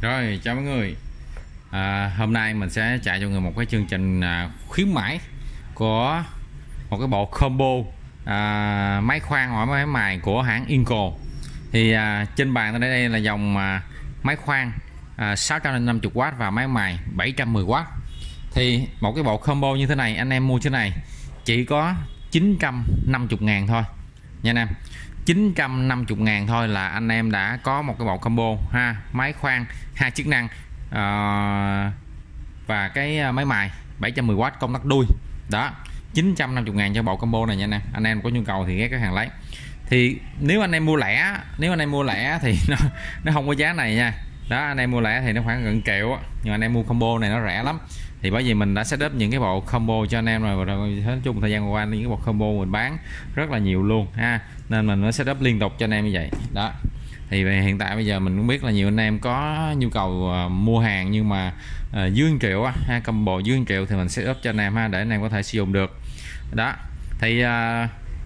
Rồi chào mọi người, hôm nay mình sẽ chạy cho người một cái chương trình khuyến mãi của một cái bộ combo máy khoan hỏi máy mài của hãng INGCO. Thì trên bàn tới đây là dòng máy khoan 650W và máy mài 710W. Thì một cái bộ combo như thế này anh em mua chỗ này chỉ có 950.000 thôi nha anh em. 950.000 thôi là anh em đã có một cái bộ combo ha, máy khoan hai chức năng và cái máy mài 710W công tắc đuôi đó. 950.000 cho bộ combo này nha anh em. Anh em có nhu cầu thì ghé cái hàng lấy. Thì nếu anh em mua lẻ, thì nó không có giá này nha. Đó, anh em mua lẻ thì nó khoảng gần triệu, nhưng anh em mua combo này nó rẻ lắm. Thì bởi vì mình đã setup những cái bộ combo cho anh em rồi, nói chung thời gian qua những cái bộ combo mình bán rất là nhiều luôn ha, nên mình nó setup liên tục cho anh em như vậy đó. Thì hiện tại bây giờ mình cũng biết là nhiều anh em có nhu cầu mua hàng, nhưng mà dưới 1 triệu ha, combo dưới 1 triệu thì mình setup cho anh em ha, để anh em có thể sử dụng được đó. Thì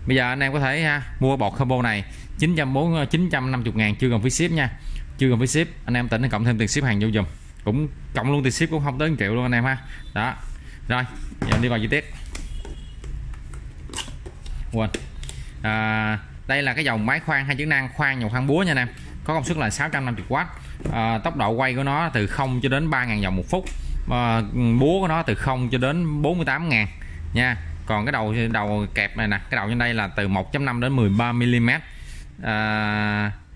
bây giờ anh em có thể ha, mua bộ combo này 950.000 chưa cần phí ship nha, chưa cần phí ship. Anh em tỉnh cộng thêm tiền ship hàng vô dùm, cũng cộng luôn tiền ship cũng không tới 1 triệu luôn anh em ha. Đó, rồi giờ đi vào chi tiết. Quên, đây là cái dòng máy khoan hai chức năng, khoan nhồi khoan búa nha anh em. Có công suất là 650W, tốc độ quay của nó từ 0 cho đến 3.000 vòng một phút, búa của nó từ 0 cho đến 48.000 nha. Còn cái đầu kẹp này nè, cái đầu trên đây là từ 1.5 đến 13 mm.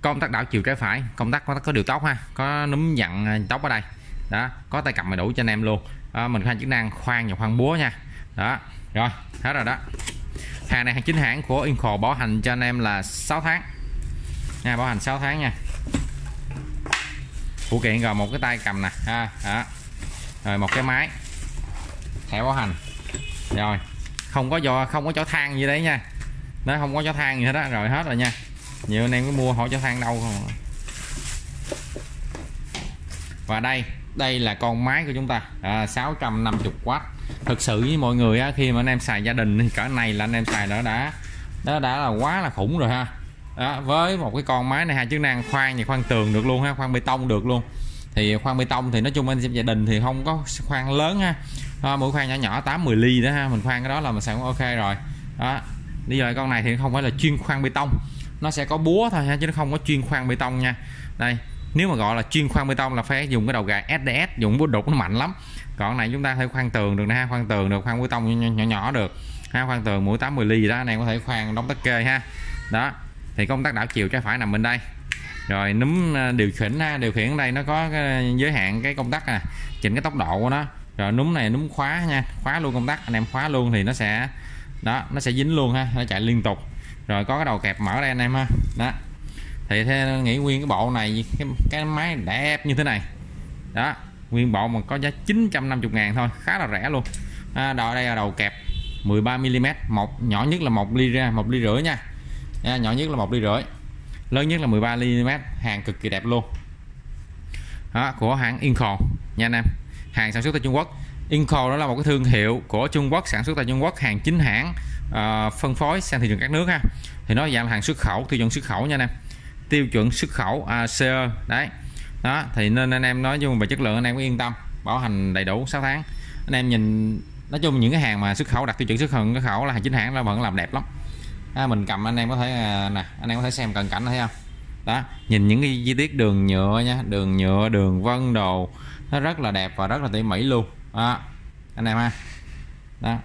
Công tắc đảo chiều trái phải, công tắc có điều tốc ha, có núm dặn tốc ở đây đó, có tay cầm đầy đủ cho anh em luôn. Mình có hai chức năng khoan nhồi khoan búa nha. Đó, rồi hết rồi đó. Hàng này hàng chính hãng của INGCO, bảo hành cho anh em là 6 tháng nha, bảo hành 6 tháng nha. Phụ kiện gồm một cái tay cầm nè ha, đó, rồi một cái máy, thẻ bảo hành, rồi không có chỗ than gì đấy nha, nó không có chỗ than gì hết đó. Rồi hết rồi nha. Nhiều anh em có mua hỗ trợ than đâu không. Và đây là con máy của chúng ta, 650W. Thực sự với mọi người á, khi mà anh em xài gia đình thì cỡ này là anh em xài đã là quá là khủng rồi ha. Đó, với một cái con máy này hai chức năng, khoan thì khoan tường được luôn ha, khoan bê tông được luôn. Thì khoan bê tông thì nói chung anh em gia đình thì không có khoan lớn ha. Mũi khoan nhỏ nhỏ 8-10 ly đó ha, mình khoan cái đó là mình xài cũng ok rồi. Đó. Bây giờ con này thì không phải là chuyên khoan bê tông, nó sẽ có búa thôi ha, chứ nó không có chuyên khoan bê tông nha. Đây, nếu mà gọi là chuyên khoan bê tông là phải dùng cái đầu gà SDS, dùng búa đục nó mạnh lắm. Còn này chúng ta thể khoan tường được nè ha, khoan tường được, khoan bê tông nhỏ nhỏ được ha, khoan tường mũi 8-10 ly gì đó, này có thể khoan đóng tắc kê ha. Đó, thì công tắc đảo chiều trái phải nằm bên đây, rồi núm điều khiển ha, điều khiển ở đây nó có cái giới hạn cái công tắc nè, chỉnh cái tốc độ của nó, rồi núm này núm khóa nha, khóa luôn công tắc, anh em khóa luôn thì nó sẽ đó, nó sẽ dính luôn ha, nó chạy liên tục. Rồi có cái đầu kẹp mở đây anh em ha. Đó. Thì theo nghĩ nguyên cái bộ này, cái máy đẹp như thế này. Đó, nguyên bộ mà có giá 950.000 thôi, khá là rẻ luôn. Đầu đây là đầu kẹp 13 mm, một nhỏ nhất là 1 ly rưỡi nha. Nhỏ nhất là 1 ly rưỡi. Lớn nhất là 13 mm, hàng cực kỳ đẹp luôn. Đó, của hãng INGCO nha anh em. Hàng sản xuất tại Trung Quốc. INGCO đó là một cái thương hiệu của Trung Quốc, sản xuất tại Trung Quốc, hàng chính hãng, phân phối sang thị trường các nước ha. Thì nó dạng hàng xuất khẩu, tiêu chuẩn xuất khẩu nha anh em, tiêu chuẩn xuất khẩu CE đấy. Đó, thì nên anh em nói chung về chất lượng anh em có yên tâm, bảo hành đầy đủ 6 tháng. Anh em nhìn nói chung những cái hàng mà xuất khẩu đặt tiêu chuẩn xuất khẩu là hàng chính hãng là vẫn làm đẹp lắm. Mình cầm anh em có thể nè, anh em có thể xem cận cảnh thấy không? Đó, nhìn những cái chi tiết đường nhựa nha, đường nhựa, đường vân đồ nó rất là đẹp và rất là tỉ mỉ luôn. Đó, anh em ha. Đó.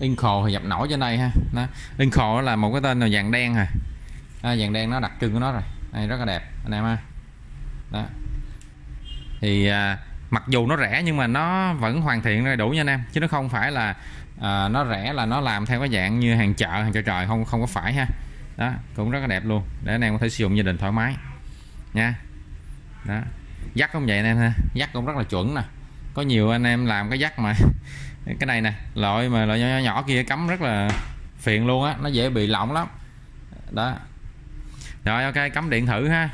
INGCO thì dập nổi trên đây ha. Đó. INGCO là một cái tên là vàng đen rồi. Vàng đen nó đặc trưng của nó rồi. Đây rất là đẹp anh em ha. Đó. Thì mặc dù nó rẻ nhưng mà nó vẫn hoàn thiện đầy đủ nha anh em, chứ nó không phải là nó rẻ là nó làm theo cái dạng như hàng chợ trời, không có phải ha. Đó, cũng rất là đẹp luôn để anh em có thể sử dụng gia đình thoải mái nha. Đó. Dắt cũng vậy anh em ha, dắt cũng rất là chuẩn nè. Có nhiều anh em làm cái dắt mà cái này nè, loại nhỏ kia cắm rất là phiền luôn á, nó dễ bị lỏng lắm. Đó. Rồi ok, cắm điện thử ha.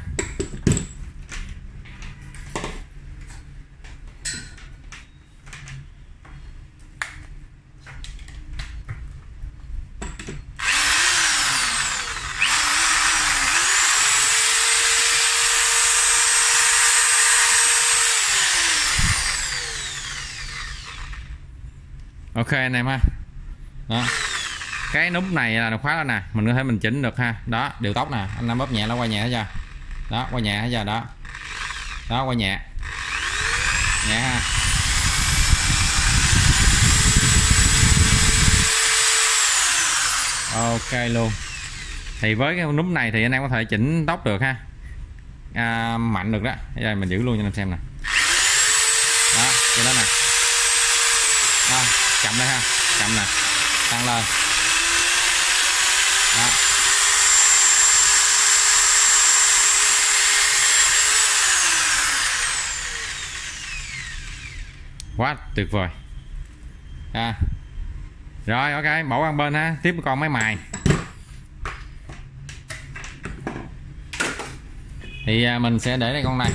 Ok anh em ha. Đó. Cái nút này là khóa đó nè, mình có thể mình chỉnh được ha. Đó, điều tốc nè, anh Nam bóp nhẹ nó qua nhẹ hết chưa? Đó, qua nhẹ hết chưa đó. Đó qua nhẹ. Nhẹ ha. Ok luôn. Thì với cái nút này thì anh em có thể chỉnh tốc được ha. À, mạnh được đó. Bây giờ mình giữ luôn cho anh xem nè. Đó, cái đó nè. Đó, chậm lại ha. Chậm nè. Tăng lên. Đó. Quá tuyệt vời. À. Rồi ok, bỏ qua bên ha, tiếp còn máy mài. Thì mình sẽ để đây con này.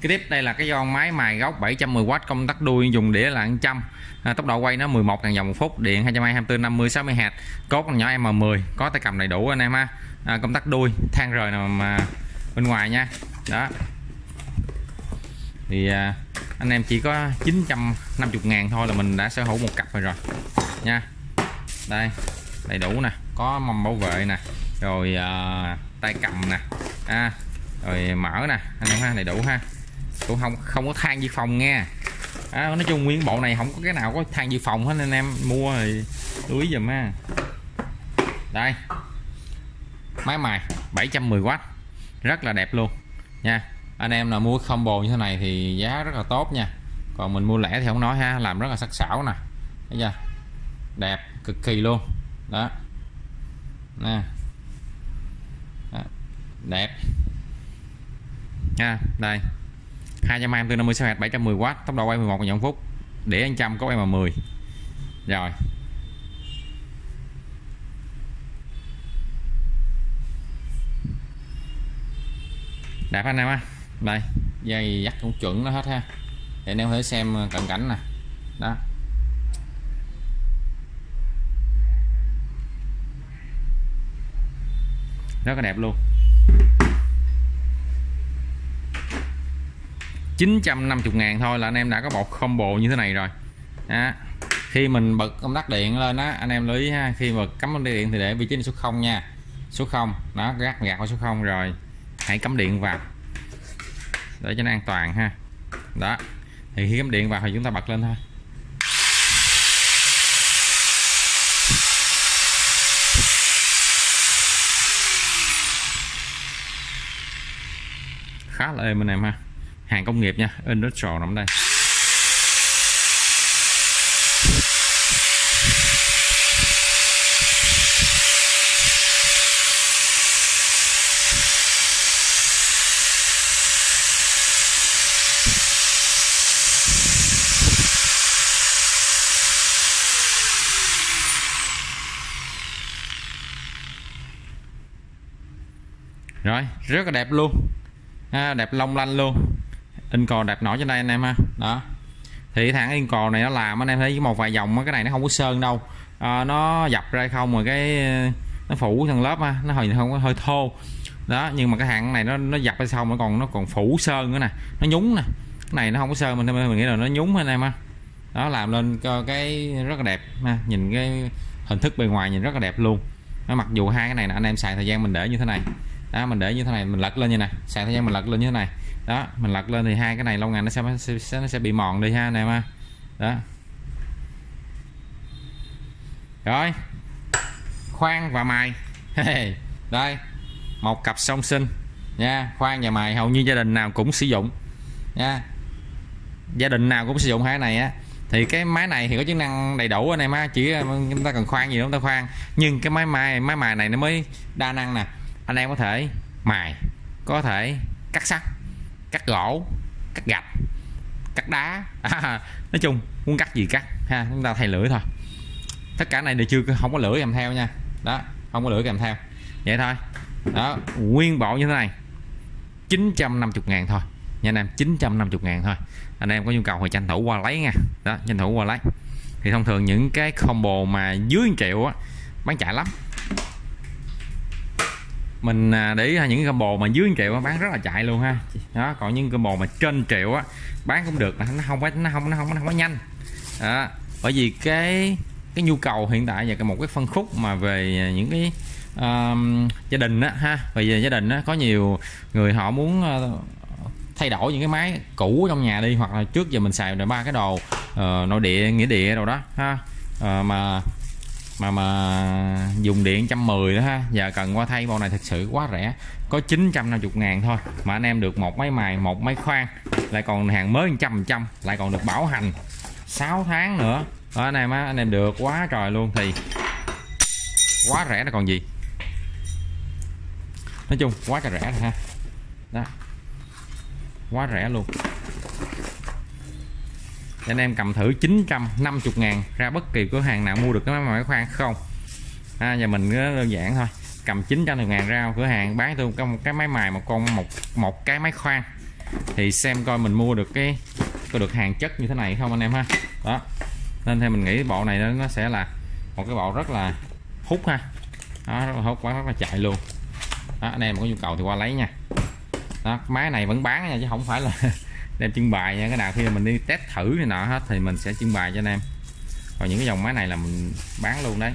Cái tiếp đây là cái con máy mài gốc 710W, công tắc đuôi, dùng đĩa là 100, tốc độ quay nó 11 ngàn vòng một phút, điện 220, 24, 50, 60 Hz, cốt con nhỏ M10, có tay cầm đầy đủ anh em ha. À, công tắc đuôi, than rời nào mà bên ngoài nha. Đó. Thì anh em chỉ có 950 ngàn thôi là mình đã sở hữu một cặp rồi nha. Đây, đầy đủ nè, có mâm bảo vệ nè, rồi tay cầm nè. À, rồi mở nè anh em ha, đầy đủ ha, cũng không có than dự phòng nghe. À, nói chung nguyên bộ này không có cái nào có than dự phòng hết, anh em mua thì lưu ý dùm ha. Đây máy mài 710W rất là đẹp luôn nha. Anh em nào mua combo như thế này thì giá rất là tốt nha, còn mình mua lẻ thì không nói ha, làm rất là sắc sảo nè, thấy chưa, đẹp cực kỳ luôn đó nè. Đó. Đẹp nha. Đây 220, 50, 60 Hz, 710W, tốc độ quay 11 vòng phút, đĩa 100, có M10 rồi. Đẹp anh em ha. Đây dây dắt cũng chuẩn nó hết ha, để anh em có thể xem cận cảnh nè. Đó rất là đẹp luôn. 950 ngàn thôi là anh em đã có một combo như thế này rồi. Đó. Khi mình bật công tắc điện lên á, anh em lưu ý ha, khi mà cắm công tắc điện thì để vị trí số 0 nha, số 0 nó gạt vào số 0 rồi hãy cắm điện vào để cho nó an toàn ha. Đó thì khi cắm điện vào thì chúng ta bật lên thôi. Khá là êm anh em ha, hàng công nghiệp nha, industrial nằm đây. Rồi, rất là đẹp luôn. À, đẹp long lanh luôn. INGCO đẹp nổi trên đây anh em ha. Đó. Thì thằng INGCO này nó làm anh em thấy một vài dòng, cái này nó không có sơn đâu. À, nó dập ra không rồi cái nó phủ thằng lớp ha, nó hơi không có hơi thô. Đó, nhưng mà cái hàng này nó dập ra xong nó còn phủ sơn nữa nè, nó nhúng nè. Cái này nó không có sơn, mình nghĩ là nó nhúng anh em ha. Đó làm lên cái rất là đẹp ha, nhìn cái hình thức bên ngoài nhìn rất là đẹp luôn. Nó mặc dù hai cái này là anh em xài thời gian mình để như thế này. Đó, mình để như thế này mình lật lên như này, xài thời gian mình lật lên như thế này. Đó, mình lật lên thì hai cái này lâu ngày nó sẽ bị mòn đi ha anh em ha. Đó. Rồi. Khoan và mài. Đây, một cặp song sinh nha, khoan và mài hầu như gia đình nào cũng sử dụng nha. Gia đình nào cũng sử dụng hai cái này á. Thì cái máy này thì có chức năng đầy đủ anh em ha, chỉ chúng ta cần khoan gì đó chúng ta khoan. Nhưng cái máy mài này nó mới đa năng nè. Anh em có thể mài, có thể cắt sắt, cắt gỗ, cắt gạch, cắt đá, nói chung muốn cắt gì cắt ha, chúng ta thay lưỡi thôi. Tất cả này đều chưa không có lưỡi kèm theo nha. Đó, không có lưỡi kèm theo. Vậy thôi. Đó, nguyên bộ như thế này 950 ngàn thôi nha anh em, 950 ngàn thôi. Anh em có nhu cầu thì tranh thủ qua lấy nha. Đó, tranh thủ qua lấy. Thì thông thường những cái combo mà dưới 1 triệu á bán chạy lắm. Mình để ý những combo mà dưới 1 triệu bán rất là chạy luôn ha. Đó, còn những combo mà trên 1 triệu á bán cũng được, nó không có nhanh. Đó, bởi vì cái nhu cầu hiện tại và một cái phân khúc mà về những cái gia đình á ha, về gia đình á, có nhiều người họ muốn thay đổi những cái máy cũ trong nhà đi, hoặc là trước giờ mình xài được ba cái đồ nội địa, nghĩa địa đồ đó ha, mà dùng điện 110 đó ha, giờ cần qua thay bộ này thật sự quá rẻ, có 950.000 thôi mà anh em được một máy mài, một máy khoan, lại còn hàng mới 100%, lại còn được bảo hành 6 tháng nữa đó anh em á, anh em được quá trời luôn, thì quá rẻ là còn gì, nói chung quá trời rẻ rồi ha, đó quá rẻ luôn. Để anh em cầm thử 950.000 ra bất kỳ cửa hàng nào mua được cái máy mài khoan không, nhà mình đơn giản thôi, cầm 950.000 ra cửa hàng bán tôi một cái máy mài, một cái máy khoan, thì xem coi mình mua được cái có được hàng chất như thế này không anh em ha. Đó nên theo mình nghĩ bộ này nó sẽ là một cái bộ rất là hút ha, đó, rất là hút, quá rất là chạy luôn đó, anh em có nhu cầu thì qua lấy nha. Đó, máy này vẫn bán nha, chứ không phải là đem trưng bày nha, cái nào khi mình đi test thử này nọ hết thì mình sẽ trưng bày cho anh em, còn những cái dòng máy này là mình bán luôn đấy.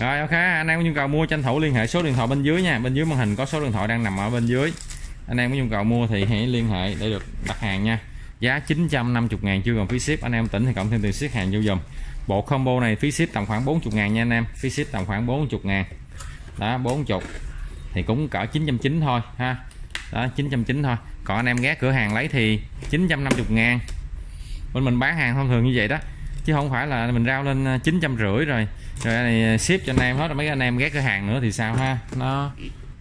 Rồi ok, anh em có nhu cầu mua tranh thủ liên hệ số điện thoại bên dưới nha, bên dưới màn hình có số điện thoại đang nằm ở bên dưới, anh em có nhu cầu mua thì hãy liên hệ để được đặt hàng nha. Giá 950.000 chưa gồm phí ship, anh em tỉnh thì cộng thêm tiền ship hàng vô dùm. Bộ combo này phí ship tầm khoảng 40.000 nha anh em, phí ship tầm khoảng 40.000 đó, 40 thì cũng cỡ 990 thôi ha, đó 990 thôi. Còn anh em ghé cửa hàng lấy thì 950.000, bên mình bán hàng thông thường như vậy đó, chứ không phải là mình rao lên 950 rồi này ship cho anh em hết rồi mấy anh em ghé cửa hàng nữa thì sao ha, nó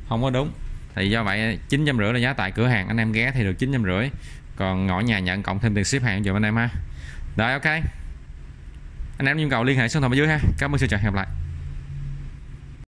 không có đúng. Thì do vậy 950 là giá tại cửa hàng, anh em ghé thì được 950, còn ngõ nhà nhận cộng thêm tiền ship hàng giùm anh em ha. Rồi ok, anh em nhu cầu liên hệ số điện thoại bên dưới ha. Cảm ơn sự chào, hẹn gặp lại.